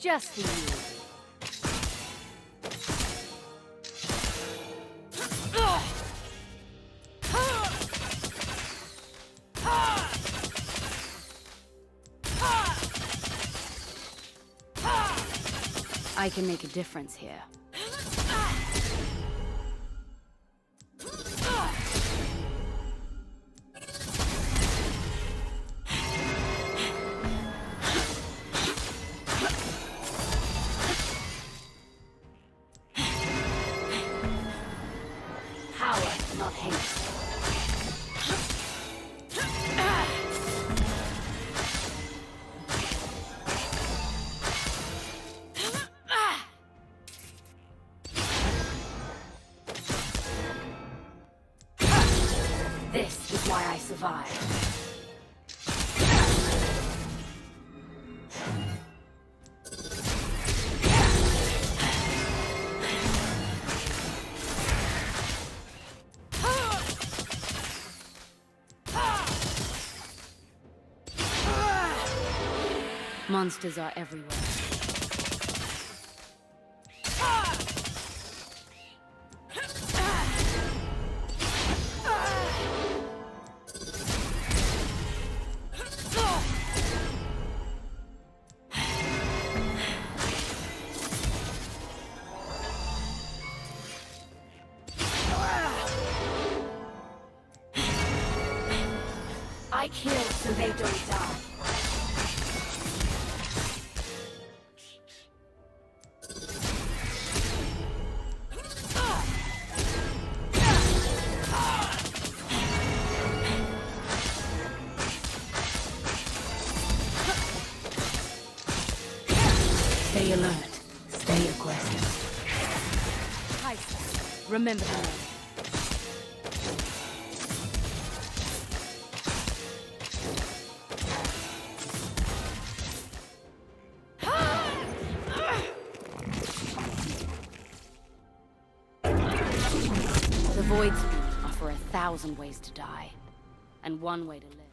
Just for you. I can make a difference here. Power, not hate. This is why I survive. Monsters are everywhere. I kill so they don't die. Stay alert. Stay aggressive. Heisenberg, remember her name. The void speed offer 1,000 ways to die, and one way to live.